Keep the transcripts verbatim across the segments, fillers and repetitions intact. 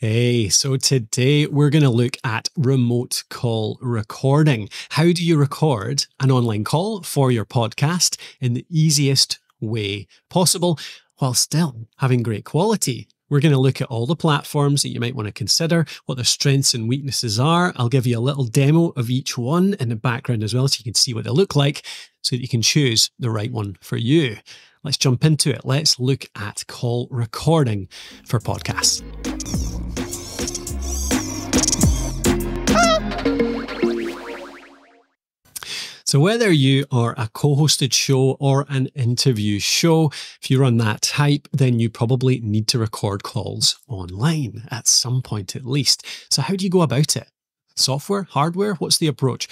Hey, so today we're going to look at remote call recording. How do you record an online call for your podcast in the easiest way possible while still having great quality? We're going to look at all the platforms that you might want to consider, what their strengths and weaknesses are. I'll give you a little demo of each one in the background as well, so you can see what they look like so that you can choose the right one for you. Let's jump into it. Let's look at call recording for podcasts. So whether you are a co-hosted show or an interview show, if you run that type, then you probably need to record calls online at some point at least. So how do you go about it? Software, hardware, what's the approach?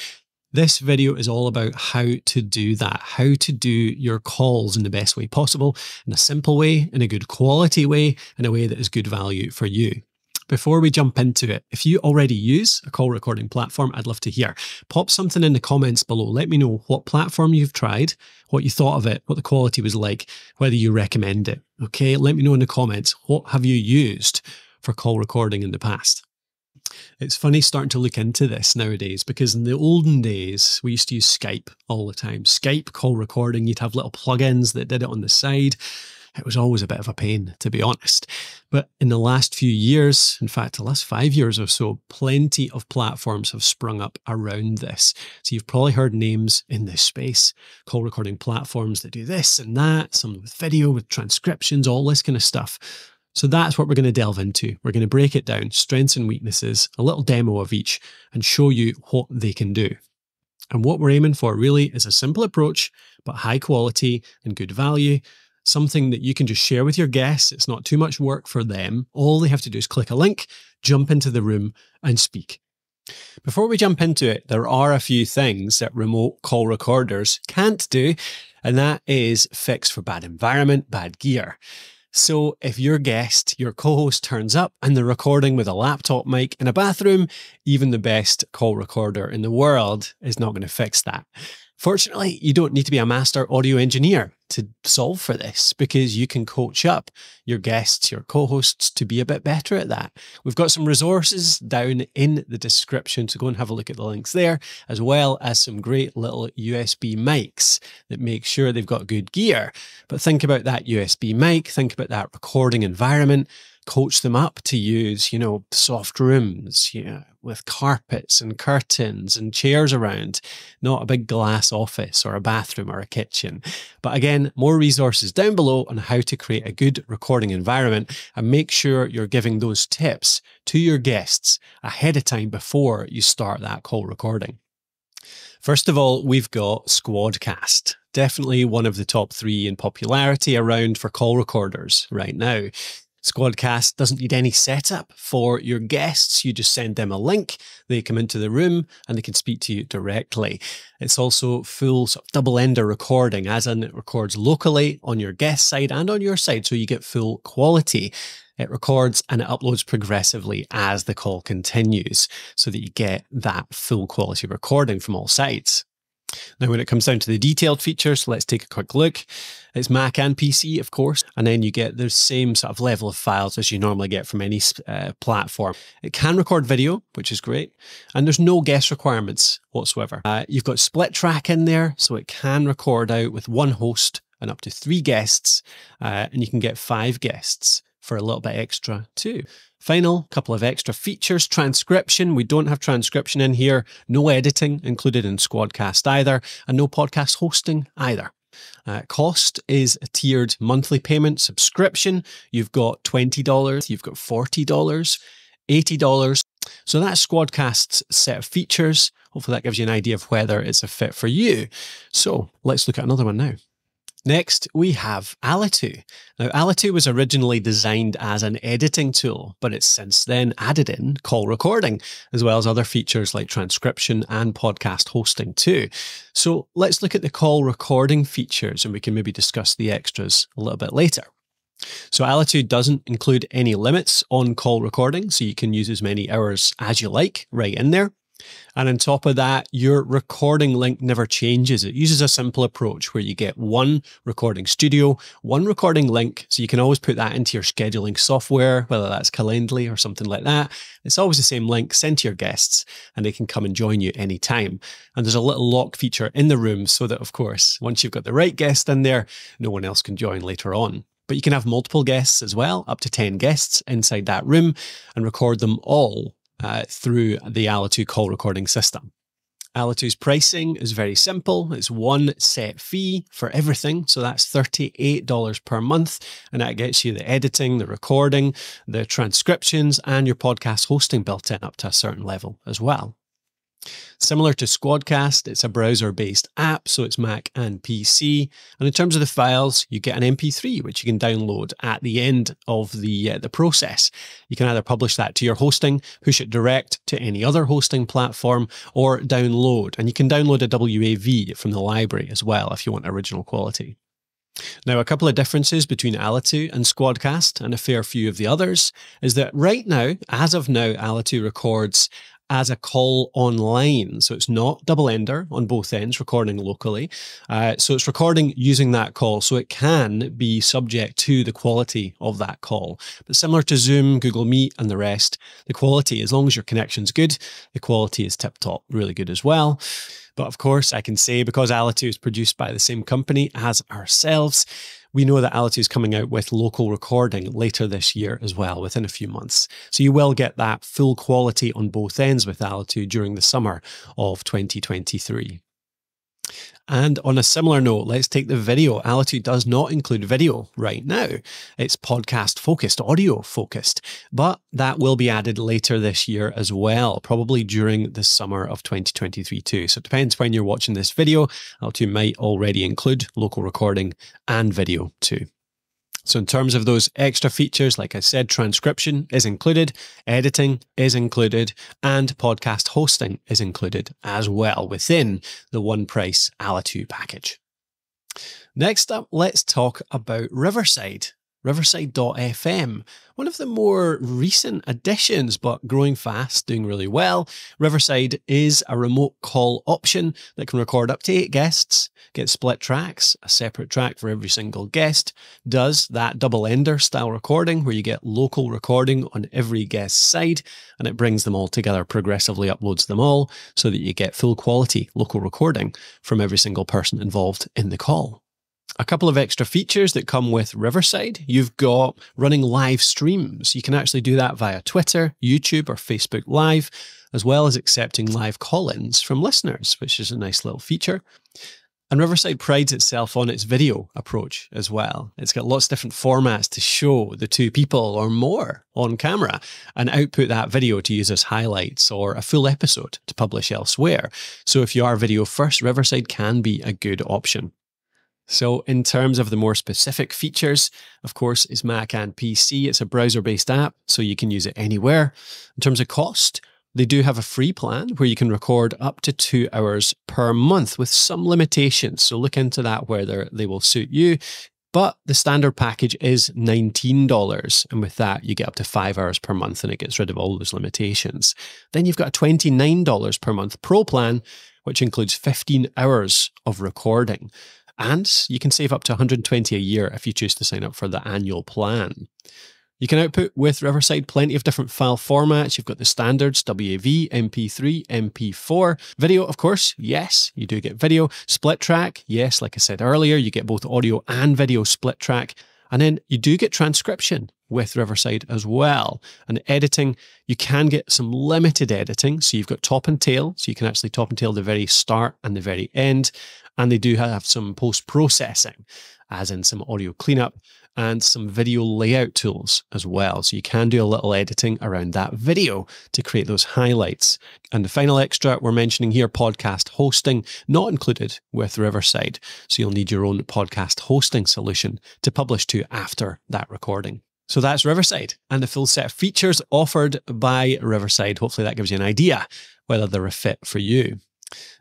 This video is all about how to do that, how to do your calls in the best way possible, in a simple way, in a good quality way, in a way that is good value for you. Before we jump into it, if you already use a call recording platform, I'd love to hear. Pop something in the comments below. Let me know what platform you've tried, what you thought of it, what the quality was like, whether you recommend it. Okay, let me know in the comments, what have you used for call recording in the past? It's funny starting to look into this nowadays, because in the olden days, we used to use Skype all the time. Skype call recording, you'd have little plugins that did it on the side. It was always a bit of a pain, to be honest. But in the last few years, in fact, the last five years or so, plenty of platforms have sprung up around this. So you've probably heard names in this space, call recording platforms that do this and that, some with video, with transcriptions, all this kind of stuff. So that's what we're going to delve into. We're going to break it down, strengths and weaknesses, a little demo of each, and show you what they can do. And what we're aiming for really is a simple approach, but high quality and good value. Something that you can just share with your guests. It's not too much work for them. All they have to do is click a link, jump into the room and speak. Before we jump into it, there are a few things that remote call recorders can't do, and that is fix for bad environment, bad gear. So if your guest, your co-host turns up and they're recording with a laptop mic in a bathroom, even the best call recorder in the world is not going to fix that. Fortunately, you don't need to be a master audio engineer to solve for this, because you can coach up your guests, your co-hosts to be a bit better at that. We've got some resources down in the description, so go and have a look at the links there, as well as some great little U S B mics that make sure they've got good gear. But think about that U S B mic, think about that recording environment, coach them up to use, you know, soft rooms, you know, with carpets and curtains and chairs around, not a big glass office or a bathroom or a kitchen. But again, more resources down below on how to create a good recording environment, and make sure you're giving those tips to your guests ahead of time before you start that call recording. First of all, we've got Squadcast. Definitely one of the top three in popularity around for call recorders right now. Squadcast doesn't need any setup for your guests. You just send them a link, they come into the room and they can speak to you directly. It's also full sort of double-ender recording, as in it records locally on your guest side and on your side, so you get full quality. It records and it uploads progressively as the call continues, so that you get that full quality recording from all sides. Now, when it comes down to the detailed features, let's take a quick look. It's Mac and P C, of course, and then you get the same sort of level of files as you normally get from any uh, platform. It can record video, which is great, and there's no guest requirements whatsoever. Uh, you've got split track in there, so it can record out with one host and up to three guests, uh, and you can get five guests for a little bit extra too. Final couple of extra features, transcription. We don't have transcription in here, no editing included in Squadcast either, and no podcast hosting either. Uh, cost is a tiered monthly payment subscription. You've got twenty dollars, you've got forty dollars, eighty dollars. So that's Squadcast's set of features. Hopefully that gives you an idea of whether it's a fit for you. So let's look at another one now. Next, we have Alitu. Now, Alitu was originally designed as an editing tool, but it's since then added in call recording, as well as other features like transcription and podcast hosting too. So let's look at the call recording features, and we can maybe discuss the extras a little bit later. So Alitu doesn't include any limits on call recording, so you can use as many hours as you like right in there. And on top of that, your recording link never changes. It uses a simple approach where you get one recording studio, one recording link. So you can always put that into your scheduling software, whether that's Calendly or something like that. It's always the same link sent to your guests and they can come and join you anytime. And there's a little lock feature in the room so that, of course, once you've got the right guest in there, no one else can join later on. But you can have multiple guests as well, up to ten guests inside that room, and record them all Uh, through the Alitu call recording system. Alitu's pricing is very simple. It's one set fee for everything. So that's thirty-eight dollars per month. And that gets you the editing, the recording, the transcriptions, and your podcast hosting built in up to a certain level as well. Similar to Squadcast, it's a browser-based app, so it's Mac and P C. And in terms of the files, you get an M P three, which you can download at the end of the, uh, the process. You can either publish that to your hosting, push it direct to any other hosting platform, or download. And you can download a W A V from the library as well if you want original quality. Now, a couple of differences between Alitu and Squadcast, and a fair few of the others, is that right now, as of now, Alitu records as a call online. So it's not double ender on both ends, recording locally. Uh, so it's recording using that call. So it can be subject to the quality of that call. But similar to Zoom, Google Meet and the rest, the quality, as long as your connection's good, the quality is tip top, really good as well. But of course, I can say, because Alitu is produced by the same company as ourselves, we know that Alitu is coming out with local recording later this year as well, within a few months. So you will get that full quality on both ends with Alitu during the summer of twenty twenty-three. And on a similar note, let's take the video. Alitu does not include video right now. It's podcast focused, audio focused, but that will be added later this year as well, probably during the summer of twenty twenty-three too. So it depends when you're watching this video. Alitu might already include local recording and video too. So in terms of those extra features, like I said, transcription is included, editing is included, and podcast hosting is included as well within the one price Alitu package. Next up, let's talk about Riverside. Riverside dot F M, one of the more recent additions, but growing fast, doing really well. Riverside is a remote call option that can record up to eight guests, get split tracks, a separate track for every single guest, does that double ender style recording where you get local recording on every guest's side, and it brings them all together, progressively uploads them all so that you get full quality local recording from every single person involved in the call. A couple of extra features that come with Riverside. You've got running live streams. You can actually do that via Twitter, YouTube, or Facebook Live, as well as accepting live call-ins from listeners, which is a nice little feature. And Riverside prides itself on its video approach as well. It's got lots of different formats to show the two people or more on camera and output that video to use as highlights or a full episode to publish elsewhere. So if you are video first, Riverside can be a good option. So in terms of the more specific features, of course, it's Mac and P C. It's a browser-based app, so you can use it anywhere. In terms of cost, they do have a free plan where you can record up to two hours per month with some limitations. So look into that whether they will suit you. But the standard package is nineteen dollars. And with that, you get up to five hours per month and it gets rid of all those limitations. Then you've got a twenty-nine dollars per month pro plan, which includes fifteen hours of recording. And you can save up to one hundred twenty dollars a year if you choose to sign up for the annual plan. You can output with Riverside plenty of different file formats. You've got the standards, W A V, M P three, M P four. Video, of course, yes, you do get video. Split track, yes, like I said earlier, you get both audio and video split track. And then you do get transcription with Riverside as well. And editing, you can get some limited editing. So you've got top and tail. So you can actually top and tail the very start and the very end. And they do have some post-processing, as in some audio cleanup and some video layout tools as well. So you can do a little editing around that video to create those highlights. And the final extra we're mentioning here, podcast hosting, not included with Riverside. So you'll need your own podcast hosting solution to publish to after that recording. So that's Riverside and the full set of features offered by Riverside. Hopefully that gives you an idea whether they're a fit for you.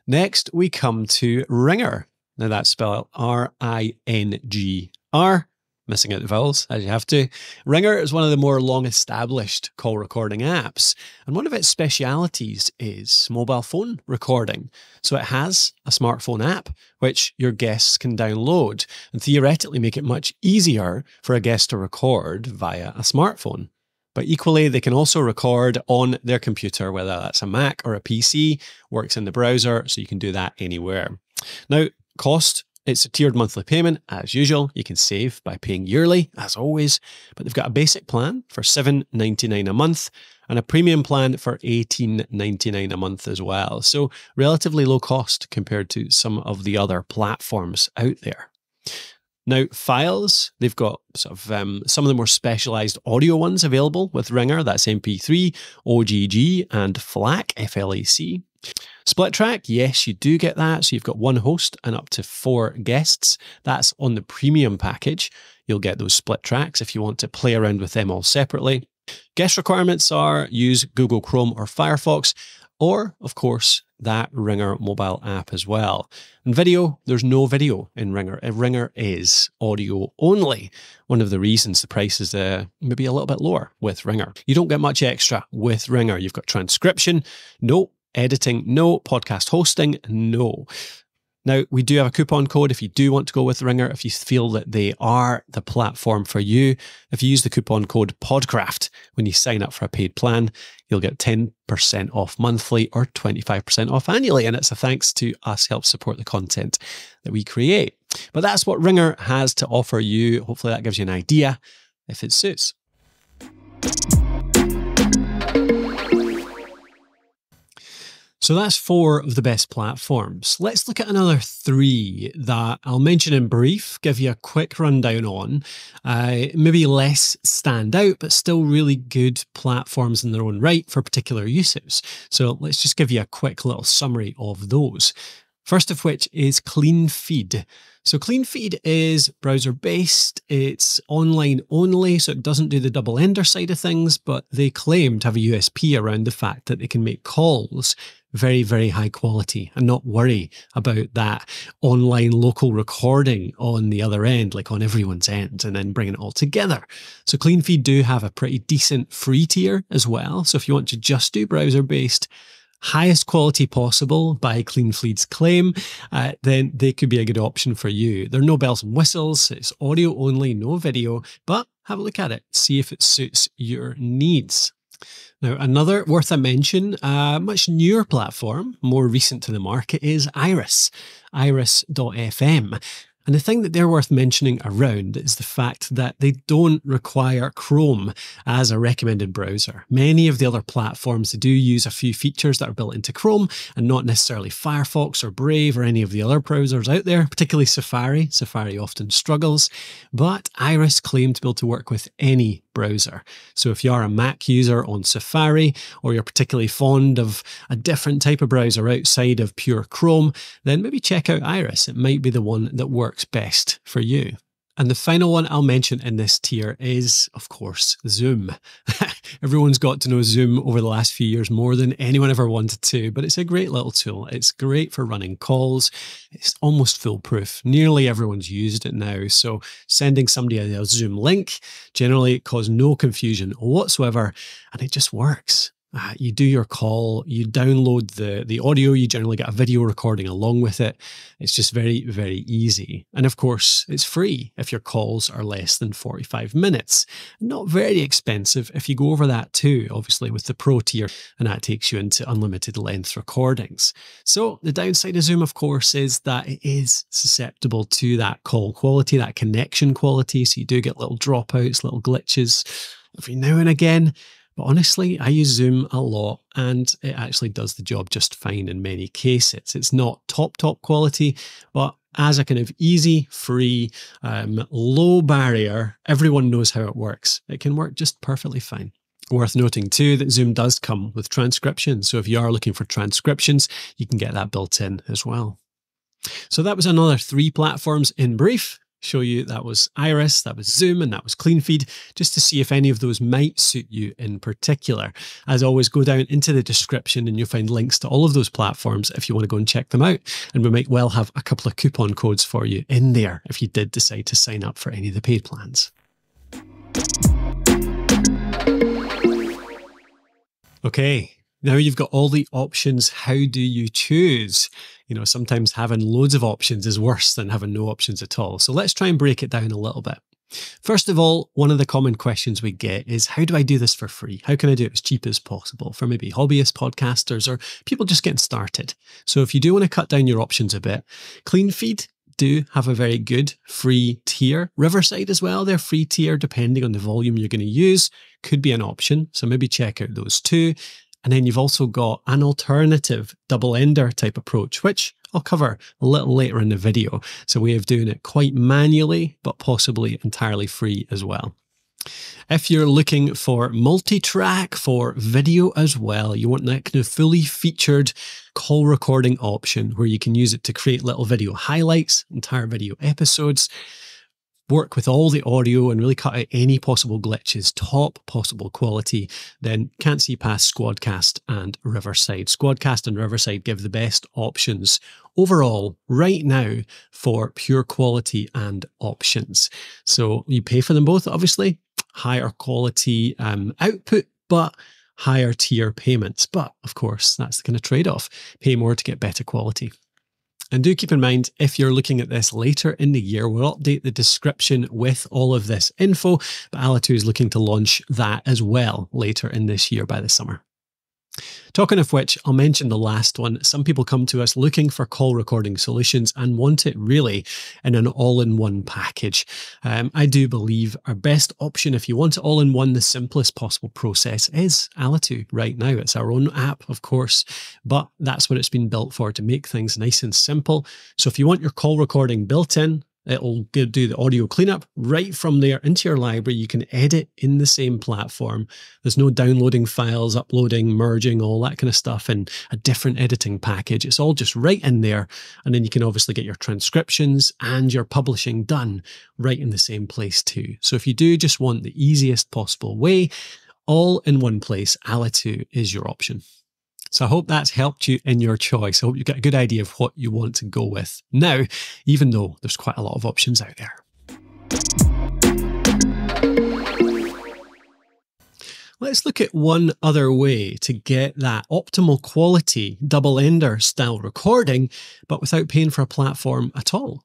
Next, we come to Ringr. Now that's spelled R I N G R. missing out the vowels, as you have to. Ringr is one of the more long-established call recording apps, and one of its specialities is mobile phone recording. So it has a smartphone app, which your guests can download, and theoretically make it much easier for a guest to record via a smartphone. But equally, they can also record on their computer, whether that's a Mac or a P C, works in the browser, so you can do that anywhere. Now, cost. It's a tiered monthly payment, as usual. You can save by paying yearly, as always, but they've got a basic plan for seven ninety-nine a month and a premium plan for eighteen ninety-nine a month as well. So relatively low cost compared to some of the other platforms out there. Now, files, they've got sort of um, some of the more specialized audio ones available with Ringr. That's M P three, O G G, and FLAC, F L A C. Split track, yes, you do get that. So you've got one host and up to four guests. That's on the premium package. You'll get those split tracks if you want to play around with them all separately. Guest requirements are use Google Chrome or Firefox, or of course, that Ringr mobile app as well. And video, there's no video in Ringr. Ringr is audio only. One of the reasons the price is uh, maybe a little bit lower with Ringr. You don't get much extra with Ringr. You've got transcription, no. Editing, no. Podcast hosting, no. Now, we do have a coupon code if you do want to go with Ringr, if you feel that they are the platform for you. If you use the coupon code PODCRAFT when you sign up for a paid plan, you'll get ten percent off monthly or twenty-five percent off annually. And it's a thanks to us, help support the content that we create. But that's what Ringr has to offer you. Hopefully that gives you an idea if it suits. So that's four of the best platforms. Let's look at another three that I'll mention in brief, give you a quick rundown on. Uh, maybe less stand out, but still really good platforms in their own right for particular uses. So let's just give you a quick little summary of those. First of which is CleanFeed. So CleanFeed is browser-based, it's online only, so it doesn't do the double-ender side of things, but they claim to have a U S P around the fact that they can make calls very, very high quality and not worry about that online local recording on the other end, like on everyone's end, and then bringing it all together. So CleanFeed do have a pretty decent free tier as well. So if you want to just do browser-based, highest quality possible by CleanFeed's claim, uh, then they could be a good option for you. There are no bells and whistles, it's audio only, no video, but have a look at it, see if it suits your needs. Now, another worth a mention, a much newer platform, more recent to the market, is Iris, Iris dot F M. And the thing that they're worth mentioning around is the fact that they don't require Chrome as a recommended browser. Many of the other platforms, they do use a few features that are built into Chrome and not necessarily Firefox or Brave or any of the other browsers out there, particularly Safari. Safari often struggles, but Iris claim to be able to work with any browser. So if you are a Mac user on Safari, or you're particularly fond of a different type of browser outside of pure Chrome, then maybe check out Iris. It might be the one that works best for you. And the final one I'll mention in this tier is, of course, Zoom. Everyone's got to know Zoom over the last few years more than anyone ever wanted to, but it's a great little tool. It's great for running calls. It's almost foolproof. Nearly everyone's used it now. So sending somebody a Zoom link generally causes no confusion whatsoever, and it just works. Uh, you do your call, you download the, the audio, you generally get a video recording along with it. It's just very, very easy. And of course, it's free if your calls are less than forty-five minutes. Not very expensive if you go over that too, obviously with the Pro tier, and that takes you into unlimited length recordings. So the downside of Zoom, of course, is that it is susceptible to that call quality, that connection quality. So you do get little dropouts, little glitches every now and again. But honestly, I use Zoom a lot and it actually does the job just fine in many cases. It's not top, top quality, but as a kind of easy, free, um, low barrier, everyone knows how it works. It can work just perfectly fine. Worth noting too that Zoom does come with transcription. So if you are looking for transcriptions, you can get that built in as well. So that was another three platforms in brief. show you that was Iris, that was Zoom, and that was CleanFeed, just to see if any of those might suit you in particular. As always, go down into the description and you'll find links to all of those platforms if you want to go and check them out. And we might well have a couple of coupon codes for you in there if you did decide to sign up for any of the paid plans. Okay, now you've got all the options. How do you choose? You know, sometimes having loads of options is worse than having no options at all. So let's try and break it down a little bit. First of all, one of the common questions we get is, how do I do this for free? How can I do it as cheap as possible for maybe hobbyists, podcasters, or people just getting started? So if you do want to cut down your options a bit, CleanFeed do have a very good free tier. Riverside as well, their free tier, depending on the volume you're going to use, could be an option. So maybe check out those two. And then you've also got an alternative double-ender type approach, which I'll cover a little later in the video. It's a way of doing it quite manually, but possibly entirely free as well. If you're looking for multi-track, for video as well, you want that kind of fully featured call recording option where you can use it to create little video highlights, entire video episodes, work with all the audio and really cut out any possible glitches, top possible quality, then can't see past Squadcast and Riverside. Squadcast and Riverside give the best options overall right now for pure quality and options. So you pay for them both, obviously, higher quality um, output, but higher tier payments. But of course, that's the kind of trade-off. Pay more to get better quality. And do keep in mind, if you're looking at this later in the year, we'll update the description with all of this info, but Alitu is looking to launch that as well later in this year by the summer. Talking of which, I'll mention the last one. Some people come to us looking for call recording solutions and want it really in an all-in-one package. Um, I do believe our best option, if you want it all-in-one, the simplest possible process is Alitu right now. It's our own app, of course, but that's what it's been built for, to make things nice and simple. So if you want your call recording built in, it'll do the audio cleanup right from there into your library. You can edit in the same platform. There's no downloading files, uploading, merging, all that kind of stuff in a different editing package. It's all just right in there. And then you can obviously get your transcriptions and your publishing done right in the same place too. So if you do just want the easiest possible way, all in one place, Alitu is your option. So I hope that's helped you in your choice. I hope you've got a good idea of what you want to go with now, even though there's quite a lot of options out there. Let's look at one other way to get that optimal quality double-ender style recording, but without paying for a platform at all.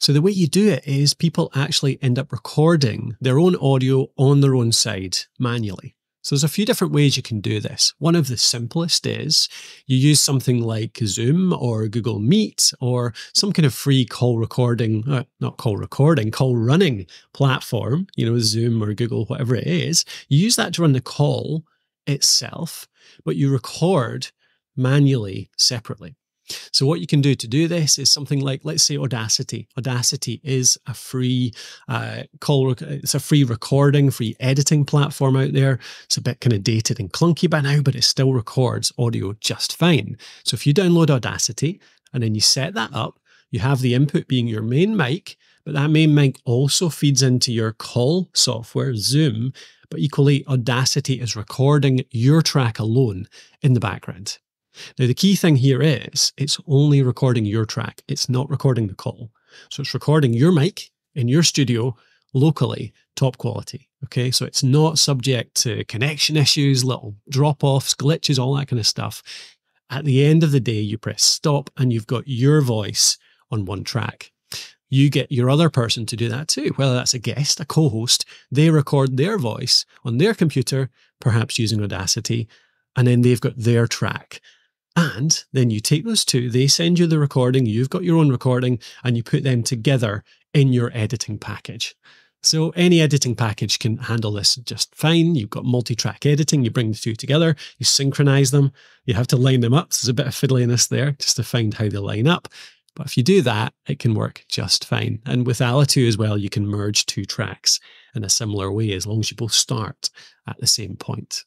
So the way you do it is people actually end up recording their own audio on their own side manually. So there's a few different ways you can do this. One of the simplest is you use something like Zoom or Google Meet or some kind of free call recording, uh, not call recording, call running platform, you know, Zoom or Google, whatever it is. You use that to run the call itself, but you record manually separately. So what you can do to do this is something like, let's say, Audacity. Audacity is a free uh, call. It's a free recording, free editing platform out there. It's a bit kind of dated and clunky by now, but it still records audio just fine. So if you download Audacity and then you set that up, you have the input being your main mic, but that main mic also feeds into your call software, Zoom, but equally Audacity is recording your track alone in the background. Now, the key thing here is it's only recording your track. It's not recording the call. So it's recording your mic in your studio locally, top quality. Okay. So it's not subject to connection issues, little drop-offs, glitches, all that kind of stuff. At the end of the day, you press stop and you've got your voice on one track. You get your other person to do that too, whether that's a guest, a co-host. They record their voice on their computer, perhaps using Audacity, and then they've got their track. And then you take those two, they send you the recording, you've got your own recording, and you put them together in your editing package. So any editing package can handle this just fine. You've got multi-track editing, you bring the two together, you synchronize them, you have to line them up. So there's a bit of fiddliness there just to find how they line up. But if you do that, it can work just fine. And with Alitu as well, you can merge two tracks in a similar way as long as you both start at the same point.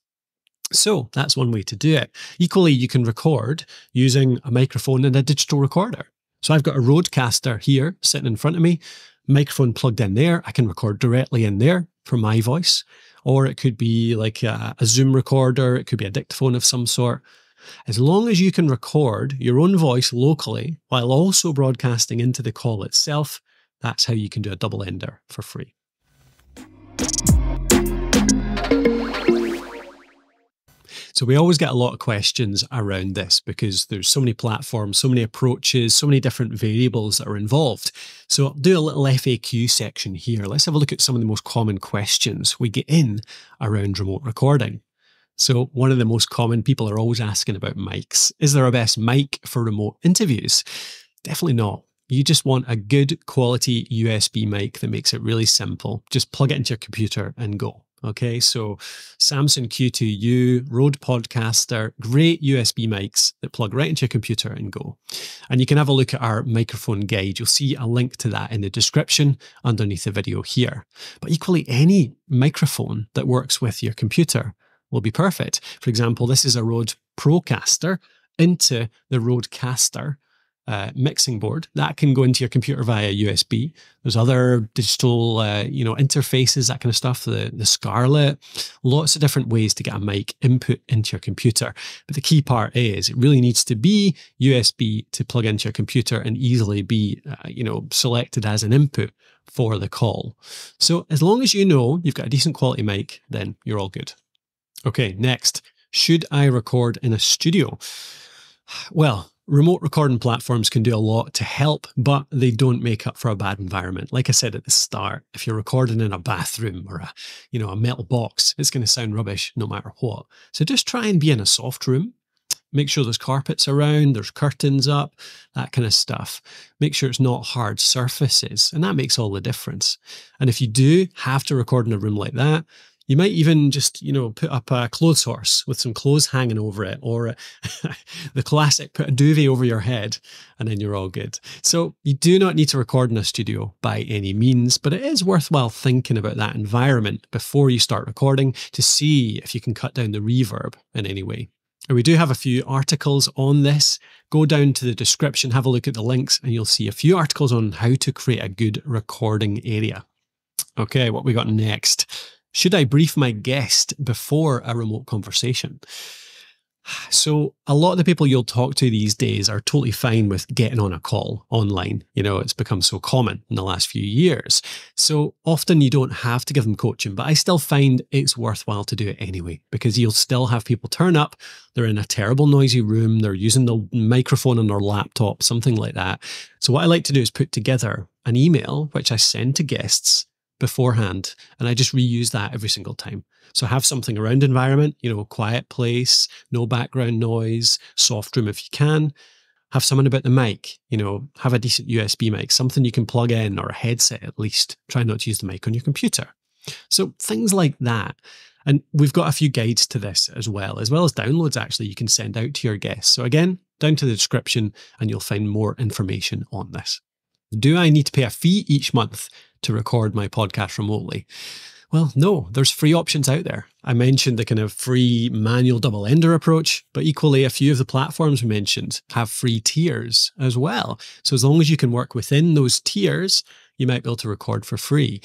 So that's one way to do it. Equally, you can record using a microphone and a digital recorder. So I've got a Rodecaster here sitting in front of me. microphone plugged in there. I can record directly in there for my voice, or it could be like a, a Zoom recorder. It could be a dictaphone of some sort. As long as you can record your own voice locally while also broadcasting into the call itself, that's how you can do a double ender for free. So we always get a lot of questions around this because there's so many platforms, so many approaches, so many different variables that are involved. So I'll do a little F A Q section here. Let's have a look at some of the most common questions we get in around remote recording. So one of the most common people are always asking about mics. Is there a best mic for remote interviews? Definitely not. You just want a good quality U S B mic that makes it really simple. Just plug it into your computer and go. Okay, so Samson Q two U, Rode Podcaster, great U S B mics that plug right into your computer and go. And you can have a look at our microphone guide. You'll see a link to that in the description underneath the video here. But equally, any microphone that works with your computer will be perfect. For example, this is a Rode Procaster into the Rodecaster Uh, mixing board that can go into your computer via U S B. There's other digital, uh, you know, interfaces, that kind of stuff. The the Scarlett, lots of different ways to get a mic input into your computer. But the key part is it really needs to be U S B to plug into your computer and easily be, uh, you know, selected as an input for the call. So as long as you know you've got a decent quality mic, then you're all good. Okay, next, should I record in a studio? Well, remote recording platforms can do a lot to help, but they don't make up for a bad environment. Like I said at the start, if you're recording in a bathroom or a, you know, a metal box, it's going to sound rubbish no matter what. So just try and be in a soft room. Make sure there's carpets around, there's curtains up, that kind of stuff. Make sure it's not hard surfaces, and that makes all the difference. And if you do have to record in a room like that, you might even just, you know, put up a clothes horse with some clothes hanging over it, or the classic, put a duvet over your head and then you're all good. So you do not need to record in a studio by any means, but it is worthwhile thinking about that environment before you start recording to see if you can cut down the reverb in any way. And we do have a few articles on this. Go down to the description, have a look at the links, and you'll see a few articles on how to create a good recording area. Okay, what we got next? Should I brief my guest before a remote conversation? So a lot of the people you'll talk to these days are totally fine with getting on a call online. You know, it's become so common in the last few years. So often you don't have to give them coaching, but I still find it's worthwhile to do it anyway, because you'll still have people turn up. They're in a terrible noisy room. They're using the microphone on their laptop, something like that. So what I like to do is put together an email, which I send to guests beforehand, and I just reuse that every single time. So have something around environment, you know, quiet place, no background noise, soft room if you can. Have something about the mic, you know, have a decent U S B mic, something you can plug in, or a headset at least. Try not to use the mic on your computer. So things like that. And we've got a few guides to this as well, as well as downloads actually you can send out to your guests. So again, down to the description and you'll find more information on this. Do I need to pay a fee each month to record my podcast remotely? Well, no, there's free options out there. I mentioned the kind of free manual double ender approach, but equally a few of the platforms we mentioned have free tiers as well. So as long as you can work within those tiers, you might be able to record for free.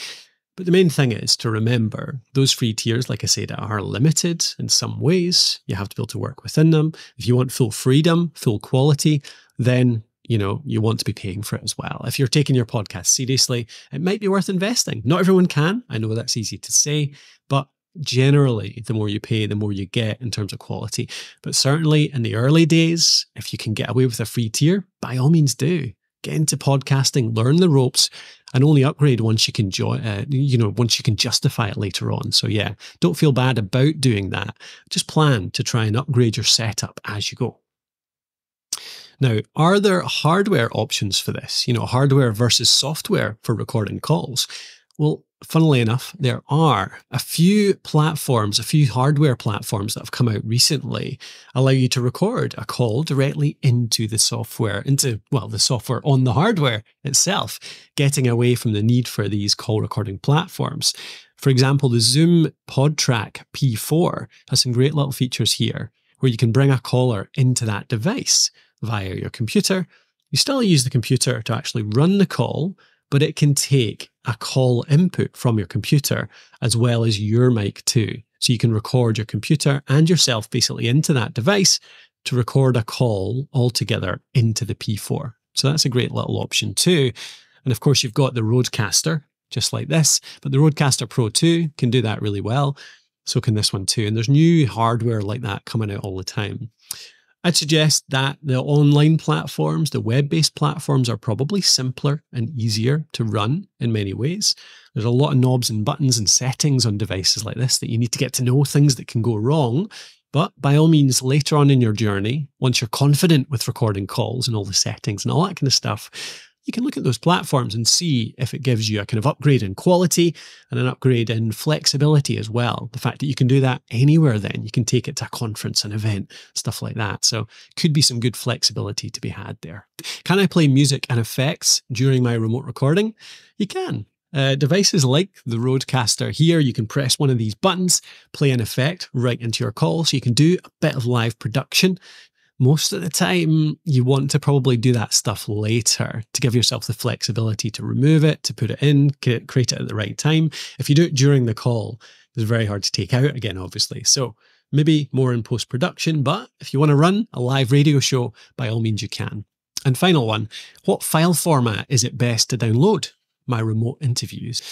But the main thing is to remember those free tiers, like I said, are limited in some ways. You have to be able to work within them. If you want full freedom, full quality, then you know, you want to be paying for it as well. If you're taking your podcast seriously, it might be worth investing. Not everyone can. I know that's easy to say, but generally, the more you pay, the more you get in terms of quality. But certainly in the early days, if you can get away with a free tier, by all means do. Get into podcasting, learn the ropes, and only upgrade once you can, uh, you know, once you can justify it later on. So yeah, don't feel bad about doing that. Just plan to try and upgrade your setup as you go. Now, are there hardware options for this? You know, hardware versus software for recording calls? Well, funnily enough, there are a few platforms, a few hardware platforms that have come out recently allow you to record a call directly into the software, into, well, the software on the hardware itself, getting away from the need for these call recording platforms. For example, the Zoom PodTrack P four has some great little features here where you can bring a caller into that device via your computer. You still use the computer to actually run the call, but it can take a call input from your computer as well as your mic too. So you can record your computer and yourself basically into that device to record a call altogether into the P four. So that's a great little option too. And of course, you've got the Rodecaster, just like this, but the Rodecaster Pro two can do that really well. So can this one too. And there's new hardware like that coming out all the time. I'd suggest that the online platforms, the web-based platforms, are probably simpler and easier to run in many ways. There's a lot of knobs and buttons and settings on devices like this that you need to get to know, things that can go wrong. But by all means, later on in your journey, once you're confident with recording calls and all the settings and all that kind of stuff, you can look at those platforms and see if it gives you a kind of upgrade in quality and an upgrade in flexibility as well. The fact that you can do that anywhere then, you can take it to a conference, an event, stuff like that. So could be some good flexibility to be had there. Can I play music and effects during my remote recording? You can. Uh, devices like the Rodecaster here, you can press one of these buttons, play an effect right into your call. So you can do a bit of live production. Most of the time, you want to probably do that stuff later to give yourself the flexibility to remove it, to put it in, create it at the right time. If you do it during the call, it's very hard to take out again, obviously. So maybe more in post-production, but if you want to run a live radio show, by all means you can. And final one, what file format is it best to download my remote interviews?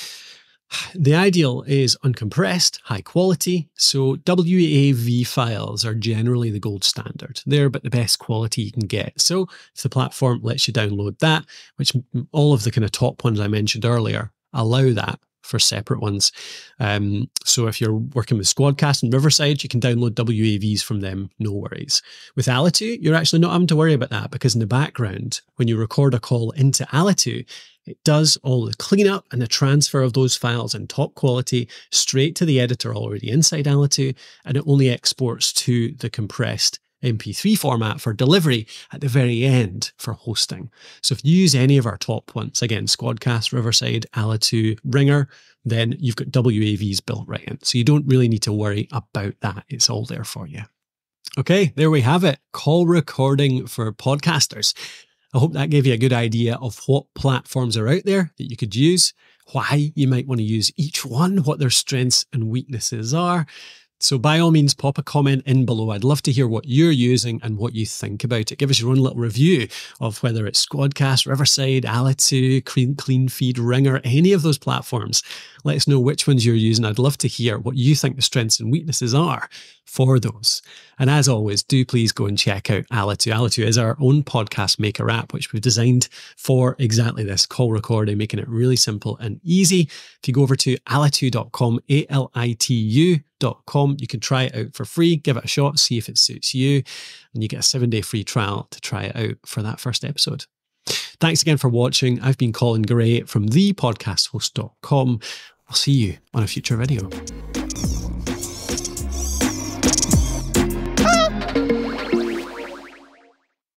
The ideal is uncompressed, high quality, so W A V files are generally the gold standard. They're about the best quality you can get. So if the platform lets you download that, which all of the kind of top ones I mentioned earlier allow that for separate ones. Um, so if you're working with Squadcast and Riverside, you can download W A Vs from them, no worries. With Alitu, you're actually not having to worry about that because in the background, when you record a call into Alitu, it does all the cleanup and the transfer of those files in top quality straight to the editor already inside Alitu, and it only exports to the compressed M P three format for delivery at the very end for hosting. So if you use any of our top ones, again, Squadcast, Riverside, Alitu, Ringr, then you've got W A Vs built right in. So you don't really need to worry about that. It's all there for you. Okay, there we have it. Call recording for podcasters. I hope that gave you a good idea of what platforms are out there that you could use, why you might want to use each one, what their strengths and weaknesses are. So by all means, pop a comment in below. I'd love to hear what you're using and what you think about it. Give us your own little review of whether it's Squadcast, Riverside, Alitu, CleanFeed, Ringr, any of those platforms. Let us know which ones you're using. I'd love to hear what you think the strengths and weaknesses are for those. And as always, do please go and check out Alitu. Alitu is our own podcast maker app, which we've designed for exactly this, call recording, making it really simple and easy. If you go over to alitu dot com, A L I T U dot com, you can try it out for free, give it a shot, see if it suits you. And you get a seven day free trial to try it out for that first episode. Thanks again for watching. I've been Colin Gray from the podcast host dot com. I'll see you on a future video.